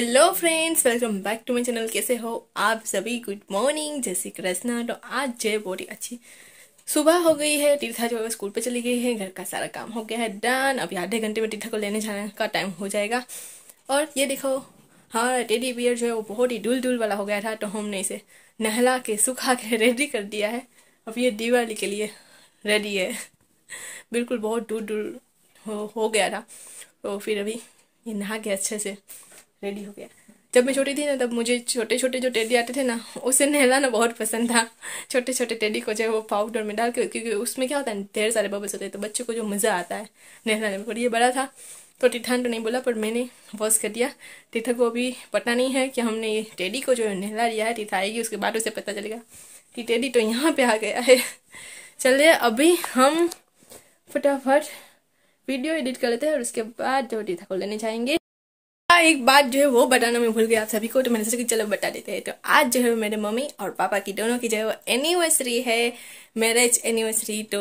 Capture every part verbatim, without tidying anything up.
Hello friends, welcome back to my channel. कैसे हो आप सभी? गुड मॉर्निंग, जय श्री कृष्णा। तो आज जय बोरी अच्छी सुबह हो गई है। तीर्था जो है स्कूल पे चली गई है, घर का सारा काम हो गया है डन। अभी आधे घंटे में तीर्था को लेने जाने का टाइम हो जाएगा। और ये देखो, हाँ, टेडी बियर जो है वो बहुत ही डुल डुल वाला हो गया था, तो हमने इसे नहला के सुखा के रेडी कर दिया है। अब ये दिवाली के लिए रेडी है, बिल्कुल बहुत डुल डुल हो, हो गया था। तो फिर अभी ये नहा के अच्छे से रेडी हो गया। जब मैं छोटी थी ना, तब मुझे छोटे छोटे जो टेडी आते थे ना, उसे नहलाना बहुत पसंद था। छोटे छोटे टेडी को जो है वो पाउडर में डाल के, क्योंकि उसमें क्या होता है, ढेर सारे बबल्स होते हैं, तो बच्चों को जो मज़ा आता है नहलाने में। पर ये बड़ा था तो तीर्थान तो नहीं बोला, पर मैंने वॉश कर दिया। तीर्था को अभी पता नहीं है कि हमने ये टेडी को जो है नहला दिया है। तीर्था आएगी उसके बाद उसे पता चलेगा कि टेडी तो यहाँ पर आ गया है। चलिए अभी हम फटाफट वीडियो एडिट कर लेते हैं और उसके बाद जो तीर्था को लेने जाएंगे। एक बात जो है वो बताना मैं भूल गई आप सभी को, तो मैंने सोचा कि चलो बता देते हैं। तो आज जो है मेरे मम्मी और पापा की दोनों की जो है वो एनिवर्सरी है, मैरिज एनिवर्सरी। तो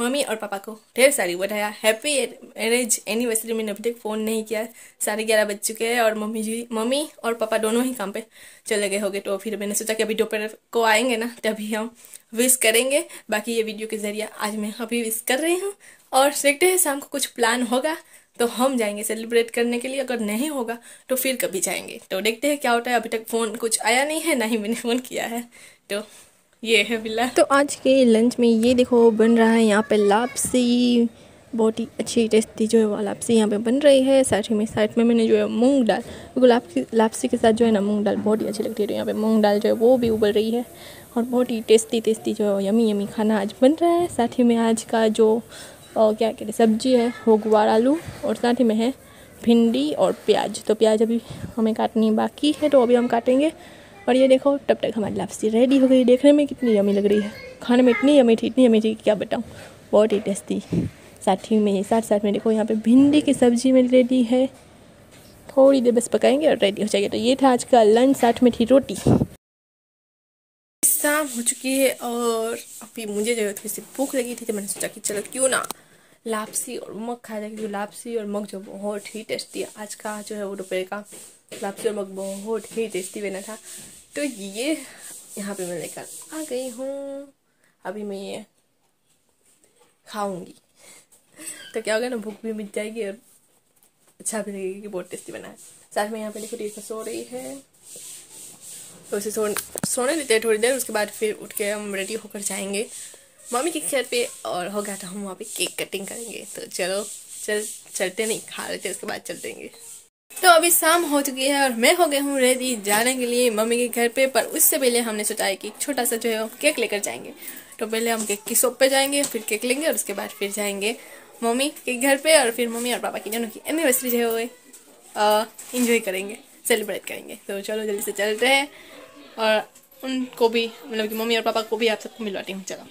मम्मी और पापा को ढेर सारी बधाई, हैप्पी मैरिज एनिवर्सरी। मैंने अभी तक फ़ोन नहीं किया, साढ़े ग्यारह बज चुके हैं और मम्मी जी मम्मी और पापा दोनों ही काम पे चले गए होंगे। तो फिर मैंने सोचा कि अभी दोपहर को आएंगे ना, तभी हम विश करेंगे। बाकी ये वीडियो के जरिए आज मैं अभी विश कर रही हूँ और देखते हैं शाम को कुछ प्लान होगा तो हम जाएंगे सेलिब्रेट करने के लिए। अगर नहीं होगा तो फिर कभी जाएंगे, तो देखते हैं क्या होता है। अभी तक फ़ोन कुछ आया नहीं है, ना ही मैंने फ़ोन किया है। तो ये है बिल्ला। तो आज के लंच में ये देखो बन रहा है यहाँ पे लापसी, बहुत ही अच्छी टेस्टी जो है वो लापसी यहाँ पे बन रही है। साथ ही में साइड में मैंने जो है मूंग दाल, बिल्कुल लापसी लापसी के साथ जो है ना मूंग दाल बहुत ही अच्छी लगती है। तो यहाँ पे मूंग दाल जो है वो भी उबल रही है और बहुत ही टेस्टी टेस्टी जो है यमी यमी खाना आज बन रहा है। साथ ही में आज का जो और क्या कहते हैं सब्जी है वो गुवार आलू और साथ ही में है भिंडी और प्याज। तो प्याज अभी हमें काटनी बाकी है, तो अभी हम काटेंगे। और ये देखो तब तक हमारी लापसी रेडी हो गई। देखने में कितनी यमी लग रही है, खाने में इतनी यमी थी इतनी यमी थी क्या बताऊँ, बहुत ही टेस्टी। साथ ही में साथ साथ में देखो यहाँ पे भिंडी की सब्जी मेरी रेडी है, थोड़ी देर बस पकाएंगे और रेडी हो जाएगी। तो ये था आज का लंच, साथ में थी रोटी। शाम हो चुकी है और अभी मुझे जो है थोड़ी सी भूख लगी थी, तो मैंने सोचा कि चलो क्यों ना लापसी और मग खाया जाए, क्योंकि लापसी और मग जो बहुत ही टेस्टी है। आज का जो है वो दोपहर का लापसी और मग बहुत ही टेस्टी बना था। तो ये यहाँ पे मैं लेकर आ गई हूँ, अभी मैं ये खाऊंगी तो क्या होगा ना, भूख भी मिट जाएगी और अच्छा भी लगेगा कि बहुत टेस्टी बना है। साथ में यहाँ पे देखो तीर्था सो रही है, तो उसे सो सोने देते हैं थोड़ी देर, उसके बाद फिर उठ के हम रेडी होकर जाएंगे मम्मी के घर पे। और होगा तो हम वहाँ पे केक कटिंग करेंगे। तो चलो चल चलते नहीं खा लेते, उसके बाद चल देंगे। तो अभी शाम हो चुकी है और मैं हो गई हूँ रेडी जाने के लिए मम्मी के घर पे। पर उससे पहले हमने सोचा है कि छोटा सा जो है केक लेकर जाएंगे। तो पहले हम केक की शॉप पे जाएंगे, फिर केक लेंगे और उसके बाद फिर जाएंगे मम्मी के घर पे। और फिर मम्मी और पापा की दोनों की एनिवर्सरी जो है वो इंजॉय करेंगे, सेलिब्रेट करेंगे। तो चलो जल्दी से चलते हैं और उनको भी, मतलब कि मम्मी और पापा को भी आप सबको मिलवाती हूँ। चलो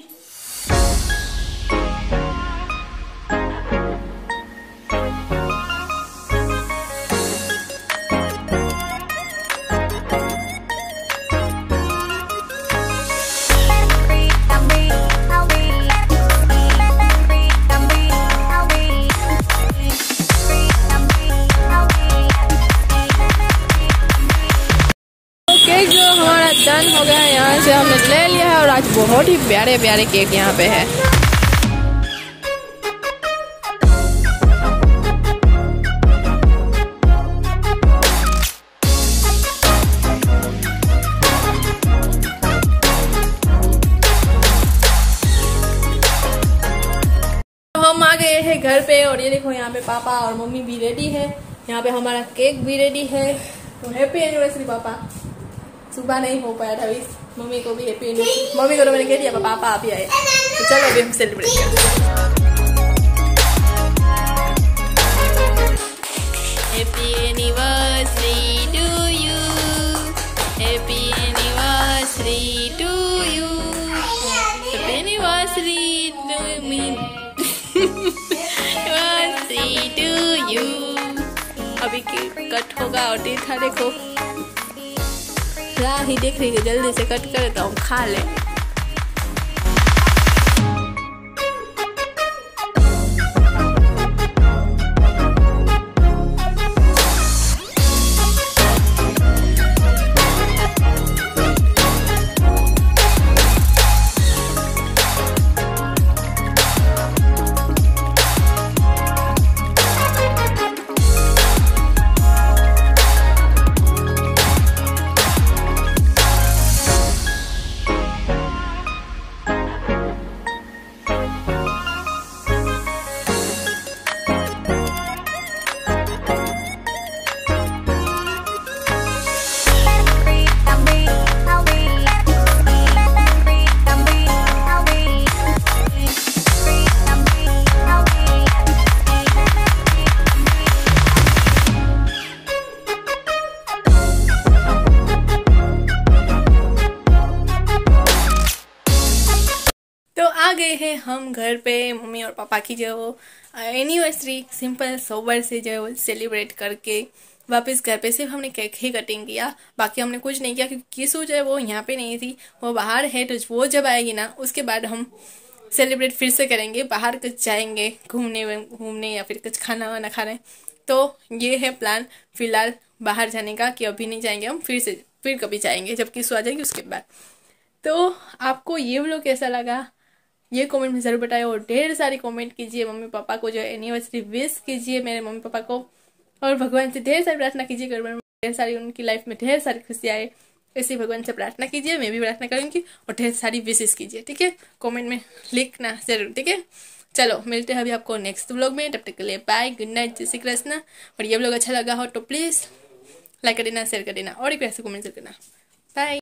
डन हो गया है, यहाँ से हमने ले लिया है। और आज बहुत ही प्यारे प्यारे केक यहाँ पे है। तो हम आ गए हैं घर पे और ये देखो यहाँ पे पापा और मम्मी भी रेडी है, यहाँ पे हमारा केक भी रेडी है। तो हैप्पी एनिवर्सरी पापा, सुबह नहीं हो पाया था इस मम्मी को भी हैप्पी एनिवर्सरी। मम्मी को तो मैंने कह दिया पापा आप ही आए, तो चलो अभी हम सेलिब्रेट करें। Happy anniversary to you, happy anniversary to you, happy anniversary to me, anniversary to you. अभी कट होगा और देखा देखो ही देख रही है, जल्दी से कट करे तो हम खा ले। गए हैं हम घर पे मम्मी और पापा की जो है वो एनिवर्सरी सिंपल सोबर से जो है वो सेलिब्रेट करके वापस घर पे। सिर्फ हमने केक ही कटिंग किया, बाकी हमने कुछ नहीं किया क्योंकि किसू जो है वो यहाँ पे नहीं थी, वो बाहर है। तो वो जब आएगी ना उसके बाद हम सेलिब्रेट फिर से करेंगे, बाहर कुछ जाएंगे घूमने घूमने या फिर कुछ खाना वाना खाने। तो ये है प्लान फिलहाल बाहर जाने का, कि अभी नहीं जाएंगे हम, फिर से फिर कभी जाएंगे जब किसू आ जाएगी उसके बाद। तो आपको ये व्लॉग कैसा लगा ये कमेंट में ज़रूर बताएं और ढेर सारी कमेंट कीजिए। मम्मी पापा को जो एनिवर्सरी विश कीजिए मेरे मम्मी पापा को, और भगवान से ढेर सारी प्रार्थना कीजिए कि ढेर सारी उनकी लाइफ में ढेर सारी खुशी आए, ऐसे भगवान से प्रार्थना कीजिए। मैं भी प्रार्थना करूँगी और ढेर सारी विशेस कीजिए, ठीक है। कॉमेंट में लिखना ज़रूर, ठीक है। चलो मिलते हैं अभी आपको नेक्स्ट व्लॉग में, तब तक के लिए बाय, गुड नाइट, जय श्री कृष्ण। और ये व्लॉग अच्छा लगा हो तो प्लीज़ लाइक कर देना, शेयर कर देना और एक ऐसे कॉमेंट कर देना। बाय।